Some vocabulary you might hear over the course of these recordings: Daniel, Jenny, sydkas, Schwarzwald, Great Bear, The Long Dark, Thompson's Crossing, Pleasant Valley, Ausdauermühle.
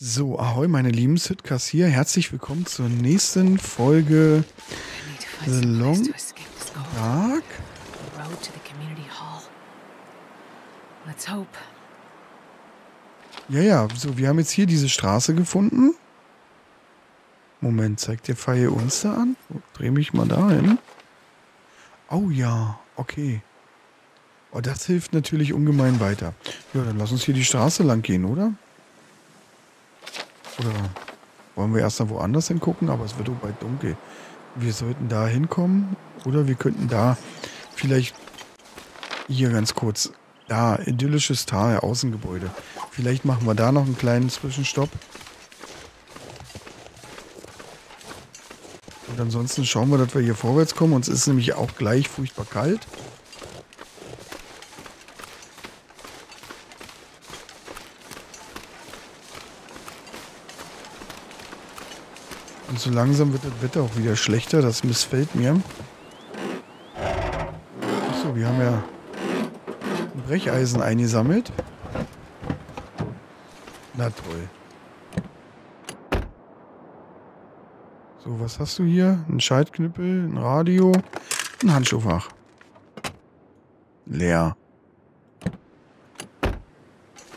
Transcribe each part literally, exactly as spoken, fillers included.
So, ahoi meine lieben Sydkas hier, herzlich willkommen zur nächsten Folge The Long Dark. Ja, ja, so, wir haben jetzt hier diese Straße gefunden. Moment, zeigt der Pfeil uns da an? Oh, dreh mich mal da hin. Oh ja, okay. Oh, das hilft natürlich ungemein weiter. Ja, dann lass uns hier die Straße lang gehen, oder? Oder wollen wir erst mal woanders hingucken? Aber es wird doch bald dunkel. Wir sollten da hinkommen. Oder wir könnten da vielleicht hier ganz kurz. Da, idyllisches Tal, Außengebäude. Vielleicht machen wir da noch einen kleinen Zwischenstopp. Und ansonsten schauen wir, dass wir hier vorwärts kommen. Uns ist nämlich auch gleich furchtbar kalt. Und so langsam wird das Wetter auch wieder schlechter. Das missfällt mir. Achso, wir haben ja ein Brecheisen eingesammelt. Na toll. So, was hast du hier? Ein Schaltknüppel, ein Radio, ein Handschuhfach. Leer.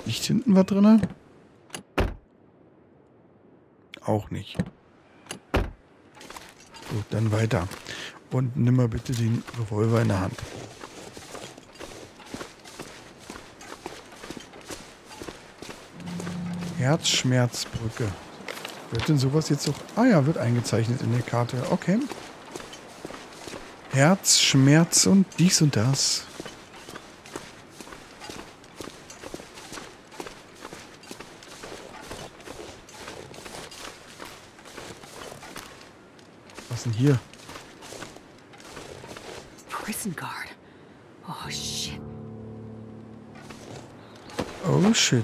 Liegt hinten was drin? Auch nicht. Gut, dann weiter. Und nimm mal bitte den Revolver in der Hand. Herzschmerzbrücke. Wird denn sowas jetzt auch... Ah ja, wird eingezeichnet in der Karte. Okay. Herzschmerz und dies und das. Hier. Prison Guard. Oh shit. Oh shit.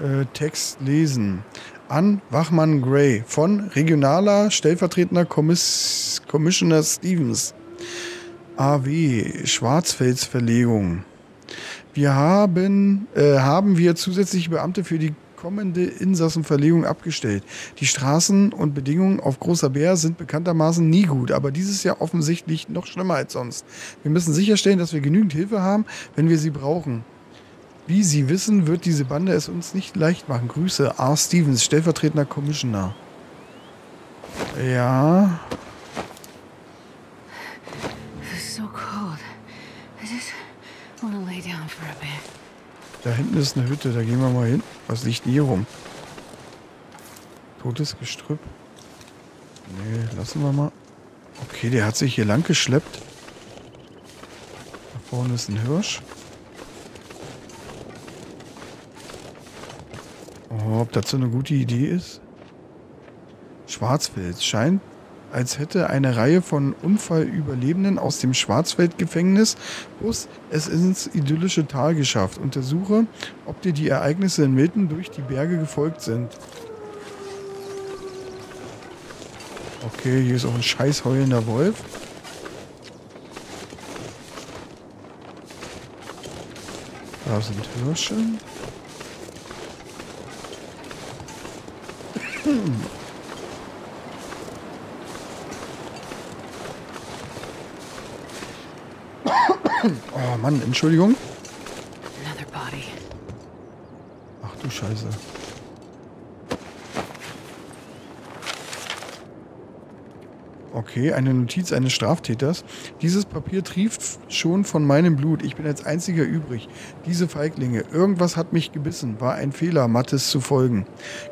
Äh, Text lesen. An Wachmann Gray von regionaler stellvertretender Kommiss Commissioner Stevens. A W Schwarzwalds Verlegung. Wir haben äh, haben wir zusätzliche Beamte für die kommende Insassenverlegung abgestellt. Die Straßen und Bedingungen auf Großer Bär sind bekanntermaßen nie gut, aber dieses Jahr offensichtlich noch schlimmer als sonst. Wir müssen sicherstellen, dass wir genügend Hilfe haben, wenn wir sie brauchen. Wie Sie wissen, wird diese Bande es uns nicht leicht machen. Grüße, R. Stevens, stellvertretender Commissioner. Ja. Da hinten ist eine Hütte, da gehen wir mal hin. Was liegt denn hier rum? Totes Gestrüpp. Nee, lassen wir mal. Okay, der hat sich hier lang geschleppt. Da vorne ist ein Hirsch. Oh, ob das so eine gute Idee ist? Schwarzwald scheint, als hätte eine Reihe von Unfallüberlebenden aus dem Schwarzwaldgefängnis Bus es ins idyllische Tal geschafft. Untersuche, ob dir die Ereignisse in Milton durch die Berge gefolgt sind. Okay, hier ist auch ein scheiß heulender Wolf. Da sind Hirsche. Oh Mann, Entschuldigung. Ach du Scheiße. Okay, eine Notiz eines Straftäters. Dieses Papier trieft schon von meinem Blut. Ich bin als einziger übrig. Diese Feiglinge. Irgendwas hat mich gebissen. War ein Fehler, Mattes zu folgen.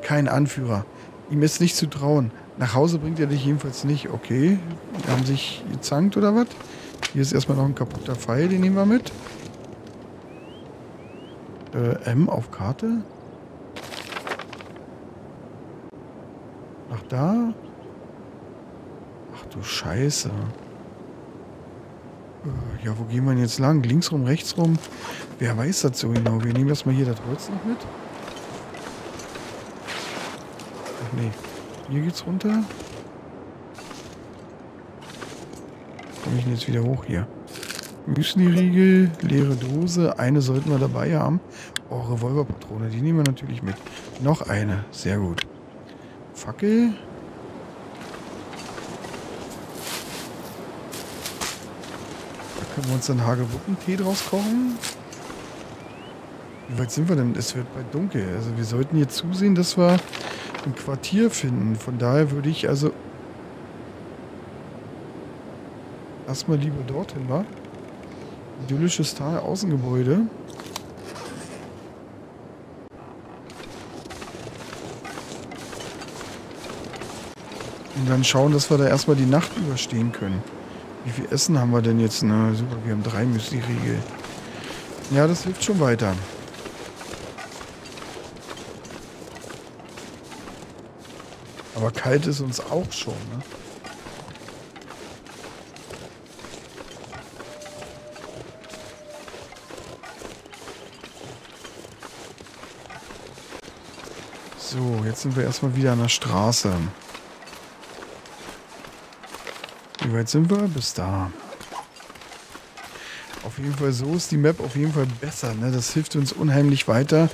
Kein Anführer. Ihm ist nicht zu trauen. Nach Hause bringt er dich jedenfalls nicht. Okay, die haben sich gezankt oder was? Hier ist erstmal noch ein kaputter Pfeil, den nehmen wir mit. Äh, M auf Karte. Nach da. Ach du Scheiße. Äh, ja, wo gehen wir denn jetzt lang? Links rum, rechts rum? Wer weiß das so genau? Wir nehmen erstmal hier das Holz noch mit. Ach nee. Hier geht's runter. Komme ich denn jetzt wieder hoch hier? Müsli-Riegel, leere Dose, eine sollten wir dabei haben. Oh, Revolverpatrone, die nehmen wir natürlich mit. Noch eine, sehr gut. Fackel. Da können wir uns dann Hagebuttentee draus kochen. Wie weit sind wir denn? Es wird bald dunkel. Also wir sollten hier zusehen, dass wir ein Quartier finden. Von daher würde ich also erstmal lieber dorthin, wa? Idyllisches Tal, Außengebäude. Und dann schauen, dass wir da erstmal die Nacht überstehen können. Wie viel Essen haben wir denn jetzt? Na super, wir haben drei Müsli-Riegel. Ja, das hilft schon weiter. Aber kalt ist uns auch schon, ne? So, jetzt sind wir erstmal wieder an der Straße. Wie weit sind wir? Bis da. Auf jeden Fall, so ist die Map auf jeden Fall besser, ne? Das hilft uns unheimlich weiter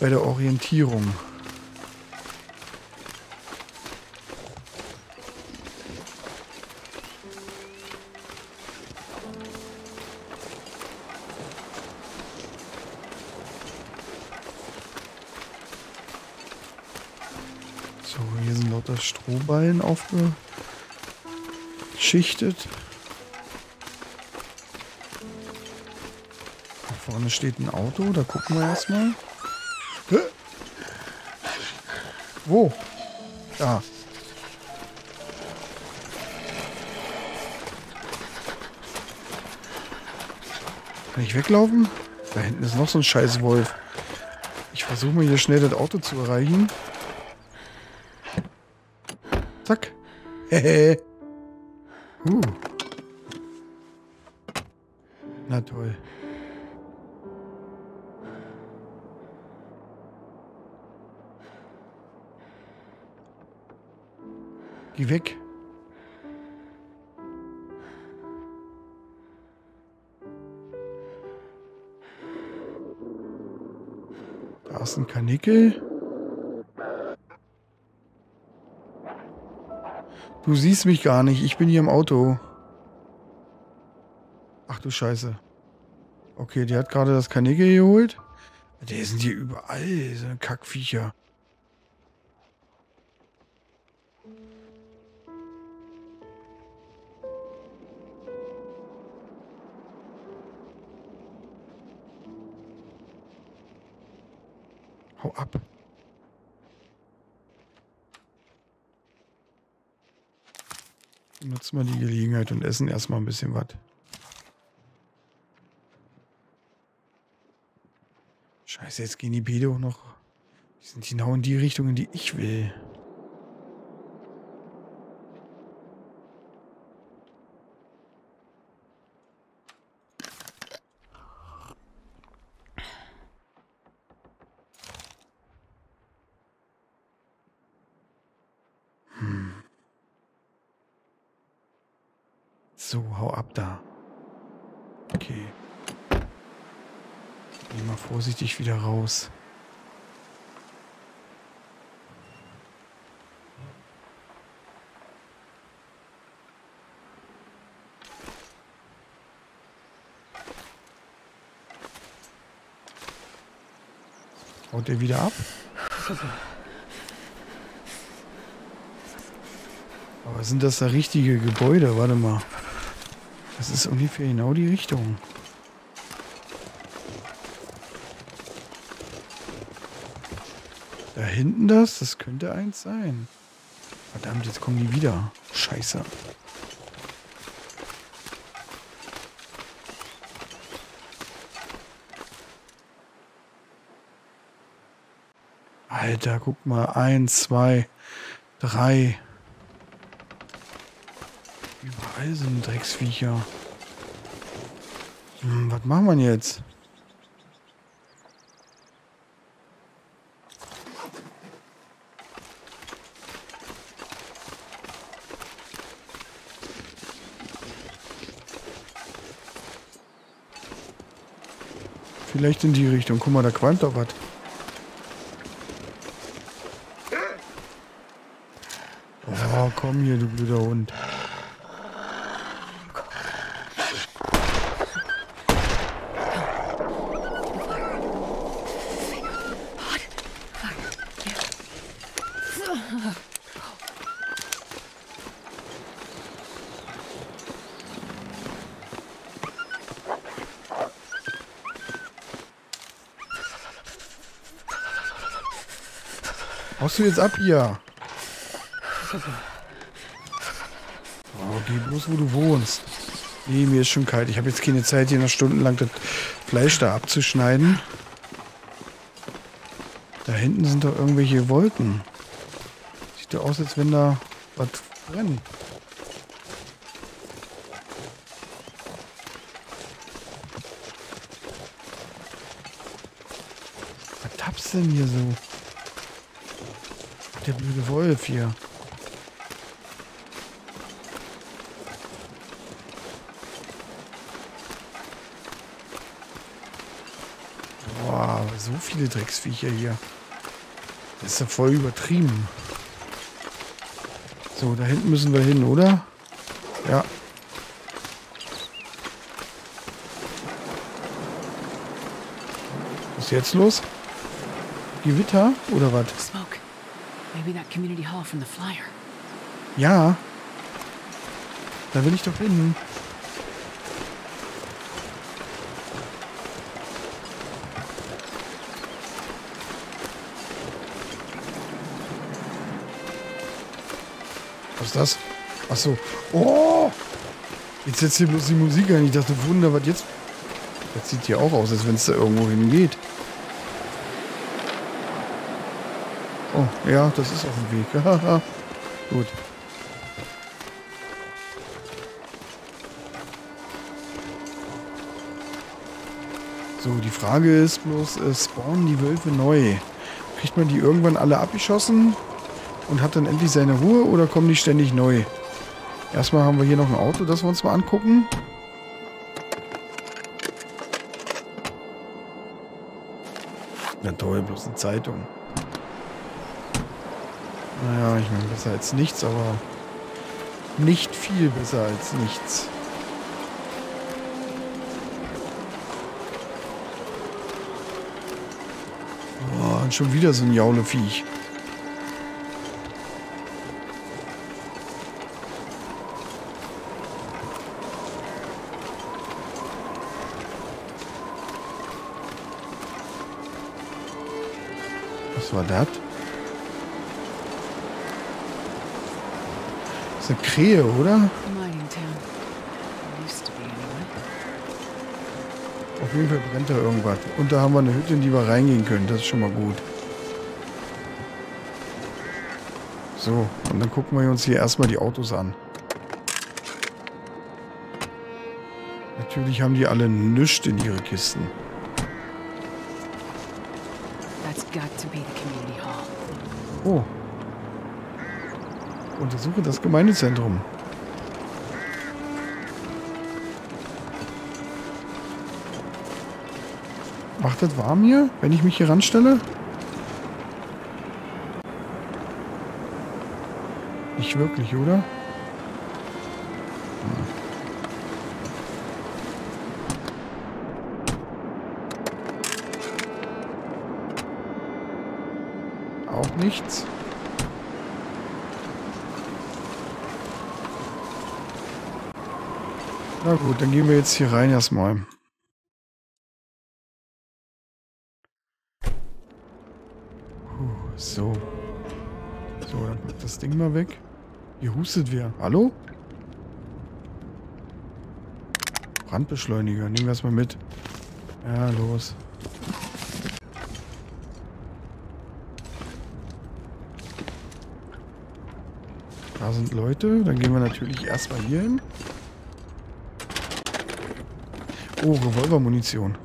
bei der Orientierung. So, hier sind lauter Strohballen aufge... Schichtet. Da vorne steht ein Auto, da gucken wir erstmal. Hä? Wo? Da. Kann ich weglaufen? Da hinten ist noch so ein scheiß Wolf. Ich versuche mal hier schnell das Auto zu erreichen. Zack. Hehe. Uh. Na toll. Geh weg. Da ist ein Kanickel. Du siehst mich gar nicht. Ich bin hier im Auto. Ach du Scheiße. Okay, der hat gerade das Kanickel geholt. Die sind hier überall. So Kackviecher. Hau ab. Nutzen wir die Gelegenheit und essen erstmal ein bisschen was. Scheiße, jetzt gehen die Bäder auch noch. Die sind genau in die Richtung, in die ich will. So, hau ab da. Okay. Geh mal vorsichtig wieder raus. Haut ihr wieder ab? Aber sind das da richtige Gebäude? Warte mal. Das ist ungefähr genau die Richtung. Da hinten das, das könnte eins sein. Verdammt, jetzt kommen die wieder. Scheiße. Alter, guck mal. Eins, zwei, drei. Überall sind Drecksviecher. Hm, was machen wir denn jetzt? Vielleicht in die Richtung. Guck mal, da qualmt doch was. Oh, komm hier, du blöder Hund. Haust du jetzt ab, ihr? Oh, geh bloß, wo du wohnst. Nee, mir ist schon kalt. Ich habe jetzt keine Zeit, hier noch stundenlang das Fleisch da abzuschneiden. Da hinten sind doch irgendwelche Wolken. Sieht doch aus, als wenn da was brennt. Was tappst denn hier so? Der blöde Wolf hier. Boah, so viele Drecksviecher hier. Das ist ja voll übertrieben. So, da hinten müssen wir hin, oder? Ja. Was ist jetzt los? Gewitter oder was? Ja, da will ich doch hin. Was ist das? Ach so. Oh! Jetzt setzt hier bloß die Musik ein. Ich dachte, Wunder, was jetzt... Das sieht hier auch aus, als wenn es da irgendwo hingeht. Oh, ja, das ist auf dem Weg. Gut. So, die Frage ist bloß, äh, spawnen die Wölfe neu? Kriegt man die irgendwann alle abgeschossen und hat dann endlich seine Ruhe oder kommen die ständig neu? Erstmal haben wir hier noch ein Auto, das wir uns mal angucken. Na toll, bloß eine Zeitung. Naja, ich meine, besser als nichts, aber nicht viel besser als nichts. Oh, und schon wieder so ein Jauleviech. Was war das? Eine Krähe, oder? Auf jeden Fall brennt da irgendwas. Und da haben wir eine Hütte, in die wir reingehen können. Das ist schon mal gut. So, und dann gucken wir uns hier erstmal die Autos an. Natürlich haben die alle nichts in ihre Kisten. Oh. Untersuche das Gemeindezentrum. Macht das warm hier, wenn ich mich hier ranstelle? Nicht wirklich, oder? Hm. Auch nichts. Na gut, dann gehen wir jetzt hier rein erstmal. Puh, so. So, dann packt das Ding mal weg. Hier hustet wer. Hallo? Brandbeschleuniger, nehmen wir es mal mit. Ja, los. Da sind Leute, dann gehen wir natürlich erstmal hier hin. Oh, Revolvermunition.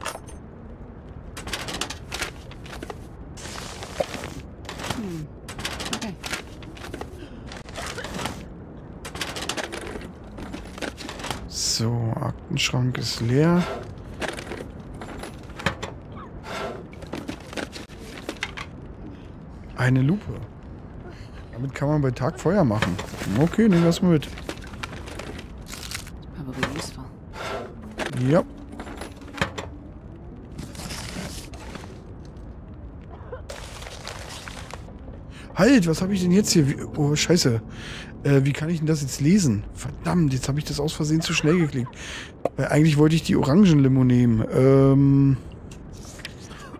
Hm. Okay. So, Aktenschrank ist leer. Eine Lupe. Damit kann man bei Tag Feuer machen. Okay, nehmen wir das mal mit. Ja. Halt, was habe ich denn jetzt hier? Oh, scheiße. Äh, wie kann ich denn das jetzt lesen? Verdammt, jetzt habe ich das aus Versehen zu schnell geklickt. Weil eigentlich wollte ich die Orangenlimo nehmen. Ähm,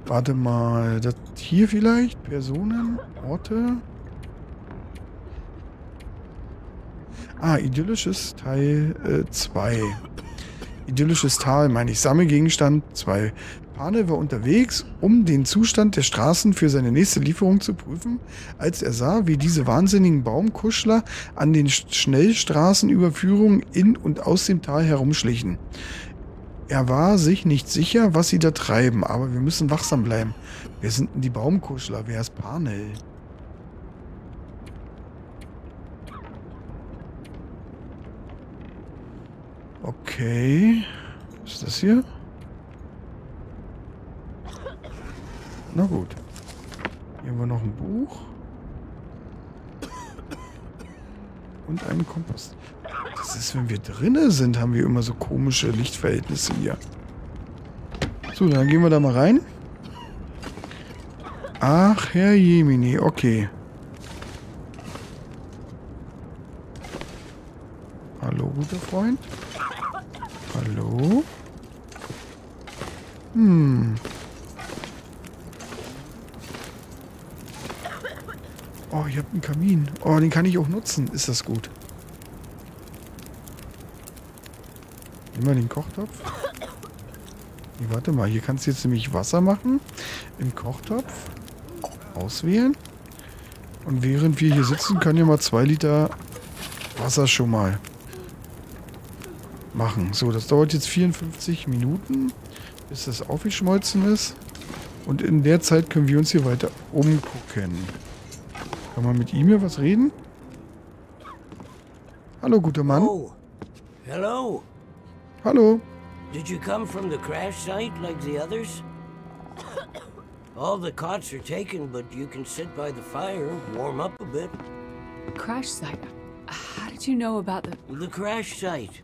warte mal. Das hier vielleicht? Personen? Orte? Ah, idyllisches Teil zwei. Äh, idyllisches Tal, meine ich. Sammelgegenstand zwei. Panel war unterwegs, um den Zustand der Straßen für seine nächste Lieferung zu prüfen, als er sah, wie diese wahnsinnigen Baumkuschler an den Schnellstraßenüberführungen in und aus dem Tal herumschlichen. Er war sich nicht sicher, was sie da treiben, aber wir müssen wachsam bleiben. Wer sind denn die Baumkuschler? Wer ist Panel? Okay. Was ist das hier? Na gut. Hier haben wir noch ein Buch. Und einen Kompost. Das ist, wenn wir drinnen sind, haben wir immer so komische Lichtverhältnisse hier. So, dann gehen wir da mal rein. Ach, Herr Jemini, okay. Hallo, guter Freund. Hallo? Hm. Oh, ich habe einen Kamin. Oh, den kann ich auch nutzen. Ist das gut? Nehmen wir den Kochtopf. Nee, warte mal, hier kannst du jetzt nämlich Wasser machen. Im Kochtopf. Auswählen. Und während wir hier sitzen, können wir mal zwei Liter Wasser schon mal machen. So, das dauert jetzt vierundfünfzig Minuten, bis das aufgeschmolzen ist. Und in der Zeit können wir uns hier weiter umgucken. Kann man mit ihm hier was reden? Hallo, guter Mann. Oh. Hello. Hallo. Did you come from the crash site like the others? All the cots are taken, but you can sit by the fire and warm up a bit. Crash site? How did you know about the... The crash site.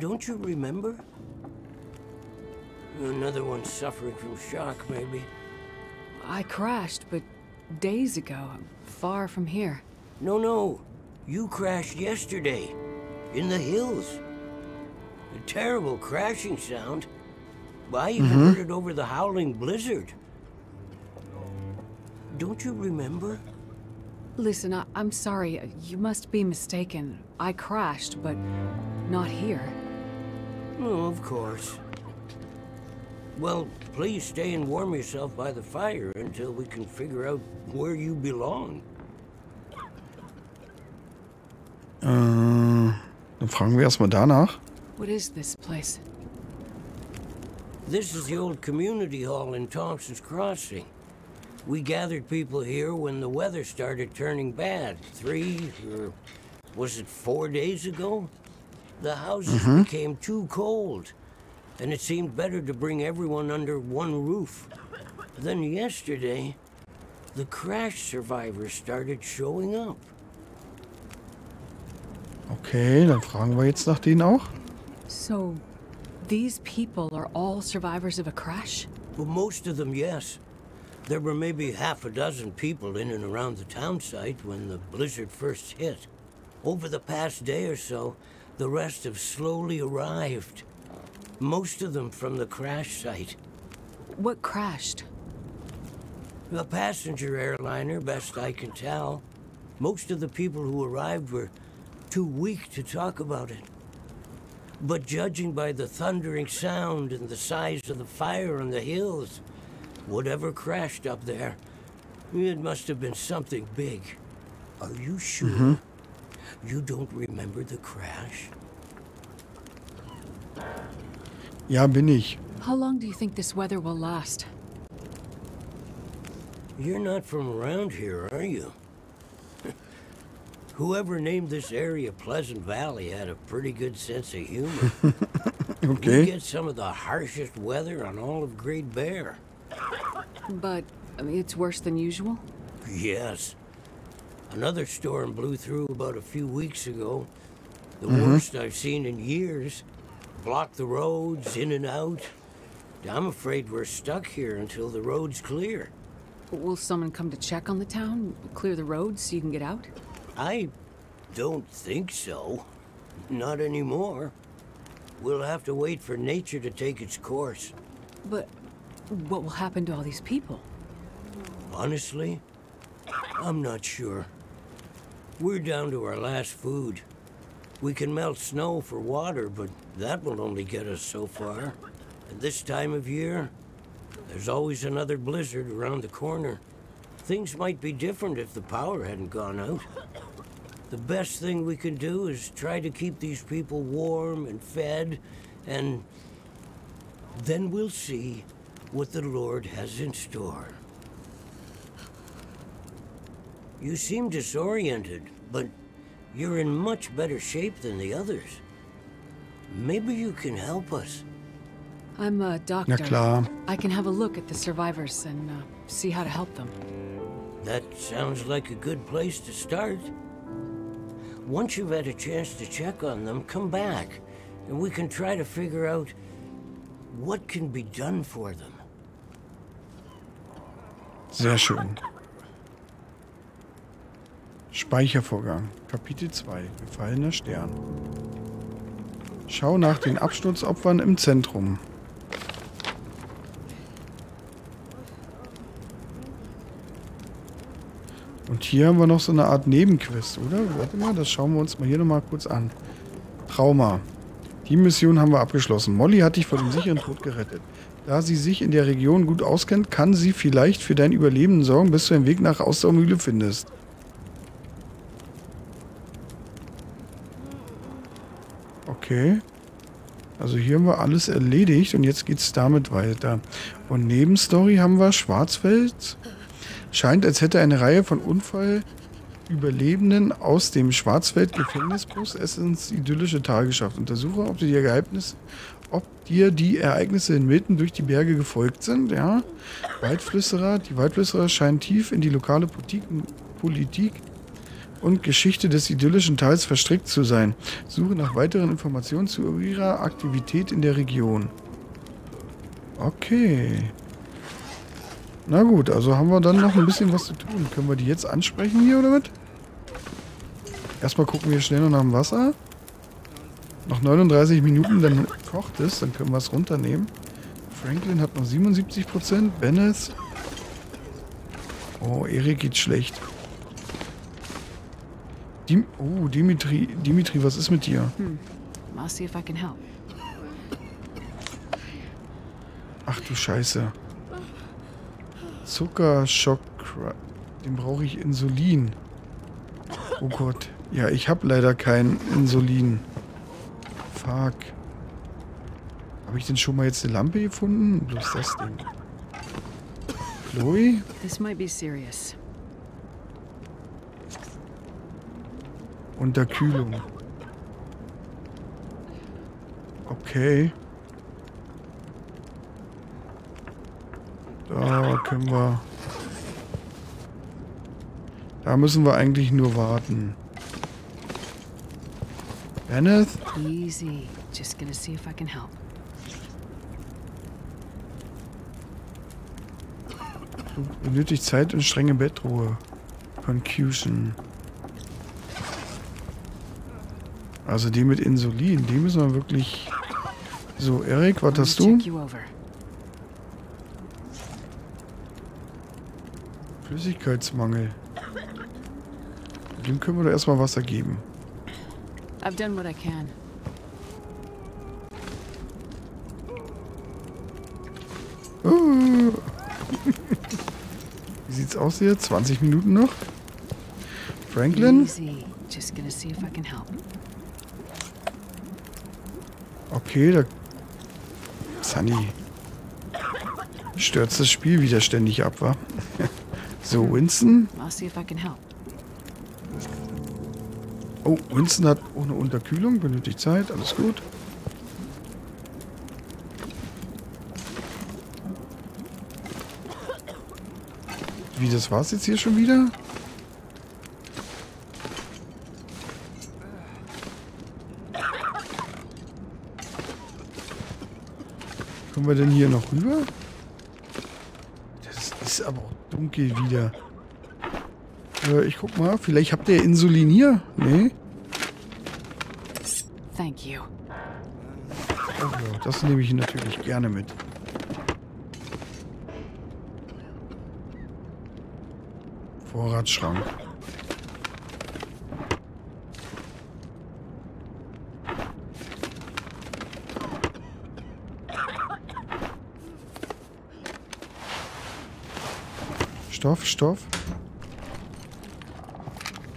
Don't you remember? Another one suffering from shock, maybe. I crashed, but days ago. Far from here. No, no. You crashed yesterday. In the hills. A terrible crashing sound. I even mm-hmm. heard it over the howling blizzard. Don't you remember? Listen, I I'm sorry. You must be mistaken. I crashed, but not here. Oh, of course. Well, please stay and warm yourself by the fire until we can figure out where you belong. Äh, dann fragen wir erstmal danach. What is this place? This is the old community hall in Thompson's Crossing. We gathered people here when the weather started turning bad. Three, or was it four days ago? The houses mm-hmm. became too cold. And it seemed better to bring everyone under one roof. Then yesterday, the crash survivors started showing up. Okay, dann fragen wir jetzt nach denen auch. So, these people are all survivors of a crash? Well, most of them, yes. There were maybe half a dozen people in and around the town site when the blizzard first hit. Over the past day or so, the rest have slowly arrived. Most of them from the crash site. What crashed? A passenger airliner, best I can tell. Most of the people who arrived were too weak to talk about it. But judging by the thundering sound and the size of the fire on the hills, whatever crashed up there, it must have been something big. Are you sure mm-hmm. you don't remember the crash? Ja, bin ich. How long do you think this weather will last? You're not from around here, are you? Whoever named this area Pleasant Valley had a pretty good sense of humor. Okay. We get some of the harshest weather on all of Great Bear. But I mean, it's worse than usual? Yes. Another storm blew through about a few weeks ago. The mm-hmm. worst I've seen in years. Blocked the roads in and out. I'm afraid we're stuck here until the roads clear. But will someone come to check on the town? Clear the roads so you can get out? I don't think so. Not anymore. We'll have to wait for nature to take its course. But what will happen to all these people? Honestly, I'm not sure. We're down to our last food. We can melt snow for water, but that will only get us so far. At this time of year, there's always another blizzard around the corner. Things might be different if the power hadn't gone out. The best thing we can do is try to keep these people warm and fed, and then we'll see what the Lord has in store. You seem disoriented, but you're in much better shape than the others. Maybe you can help us. I'm a doctor. Na klar. I can have a look at the survivors and uh, see how to help them. That sounds like a good place to start. Once you've had a chance to check on them, come back, and we can try to figure out what can be done for them. Sehr schön. Speichervorgang. Kapitel zwei. Gefallener Stern. Schau nach den Absturzopfern im Zentrum. Und hier haben wir noch so eine Art Nebenquest, oder? Warte mal, das schauen wir uns mal hier nochmal kurz an. Trauma. Die Mission haben wir abgeschlossen. Molly hat dich vor dem sicheren Tod gerettet. Da sie sich in der Region gut auskennt, kann sie vielleicht für dein Überleben sorgen, bis du den Weg nach Ausdauermühle findest. Okay. Also hier haben wir alles erledigt und jetzt geht's damit weiter. Und Nebenstory haben wir Schwarzwald. Scheint, als hätte eine Reihe von Unfallüberlebenden aus dem Schwarzwald-Gefängnisbus es ins idyllische Tal geschafft. Untersuche, ob dir die Ereignisse, ob dir die Ereignisse inmitten durch die Berge gefolgt sind. Ja. Waldflüsterer. Die Waldflüsterer scheinen tief in die lokale Politik und Geschichte des idyllischen Tals verstrickt zu sein. Suche nach weiteren Informationen zu ihrer Aktivität in der Region. Okay. Na gut, also haben wir dann noch ein bisschen was zu tun. Können wir die jetzt ansprechen hier, oder was? Erstmal gucken wir schnell noch nach dem Wasser. Noch neununddreißig Minuten, dann kocht es, dann können wir es runternehmen. Franklin hat noch siebenundsiebzig Prozent, Bennett. Oh, Erik geht schlecht. Dim oh, Dimitri, Dimitri, was ist mit dir? Hm. I'll see if I can help. Ach du Scheiße. Zuckerschock. Den brauche ich Insulin. Oh Gott. Ja, ich habe leider kein Insulin. Fuck. Habe ich denn schon mal jetzt eine Lampe gefunden? Bloß das Ding. Chloe? This might be serious. Unterkühlung. Okay. Da können wir... Da müssen wir eigentlich nur warten. Bennett? Easy. Just gonna see if I can help. Benötigt Zeit und strenge Bettruhe. Concussion. Also die mit Insulin, die müssen wir wirklich... So, Erik, was hast du? Flüssigkeitsmangel. Dem können wir doch erstmal Wasser geben. I've done what I can. Oh. Wie sieht's aus hier? zwanzig Minuten noch? Franklin? Okay, da... Sunny. Stürzt das Spiel wieder ständig ab, wa? So, Winston. Oh, Winston hat auch eine Unterkühlung. Benötigt Zeit, alles gut. Wie, das war's jetzt hier schon wieder? Kommen wir denn hier noch rüber? Das ist aber auch dunkel wieder. Äh, ich guck mal, vielleicht habt ihr Insulin hier? Nee. Thank you. Also, das nehme ich natürlich gerne mit. Vorratsschrank. Stoff, Stoff.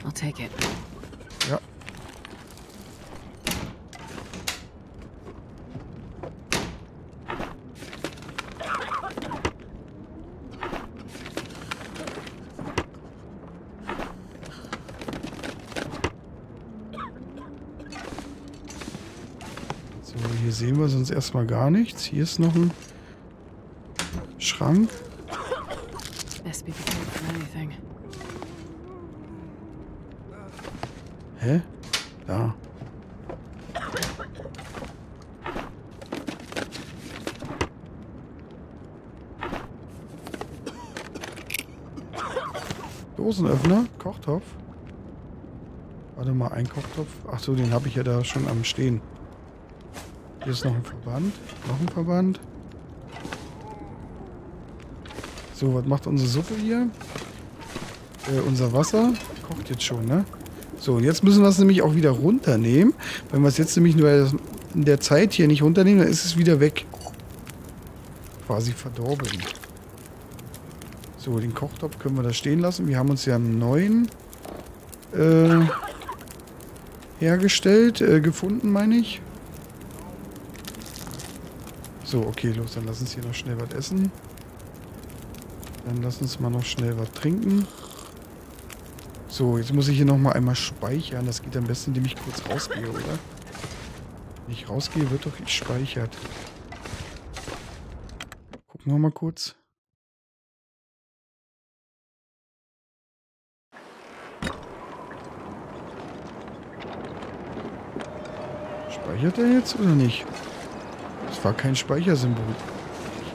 I'll take it. Ja. So, hier sehen wir sonst erstmal gar nichts. Hier ist noch ein Schrank. Hä? Da. Dosenöffner, Kochtopf. Warte mal, ein Kochtopf. Ach so, den habe ich ja da schon am Stehen. Hier ist noch ein Verband. Noch ein Verband. So, was macht unsere Suppe hier? Äh, unser Wasser kocht jetzt schon, ne? So, und jetzt müssen wir es nämlich auch wieder runternehmen. Wenn wir es jetzt nämlich nur in der Zeit hier nicht runternehmen, dann ist es wieder weg. Quasi verdorben. So, den Kochtopf können wir da stehen lassen. Wir haben uns ja einen neuen äh, hergestellt, äh, gefunden, meine ich. So, okay, los, dann lass uns hier noch schnell was essen. Dann lass uns mal noch schnell was trinken. So, jetzt muss ich hier nochmal einmal speichern. Das geht am besten, indem ich kurz rausgehe, oder? Wenn ich rausgehe, wird doch gespeichert. Gucken wir mal kurz. Speichert er jetzt oder nicht? Das war kein Speichersymbol.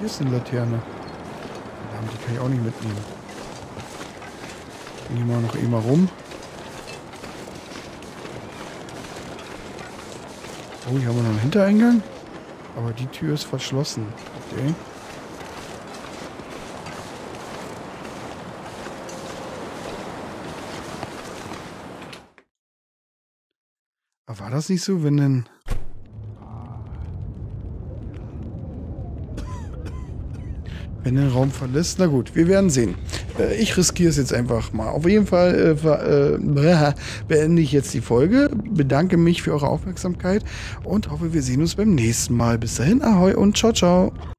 Hier ist eine Laterne. Die kann ich auch nicht mitnehmen. Gehen wir noch immer rum. Oh, hier haben wir noch einen Hintereingang. Aber die Tür ist verschlossen. Okay. Aber war das nicht so, wenn denn... Wenn du den Raum verlässt, na gut, wir werden sehen. Äh, ich riskiere es jetzt einfach mal. Auf jeden Fall äh, äh, beende ich jetzt die Folge, bedanke mich für eure Aufmerksamkeit und hoffe, wir sehen uns beim nächsten Mal. Bis dahin, ahoi und ciao, ciao.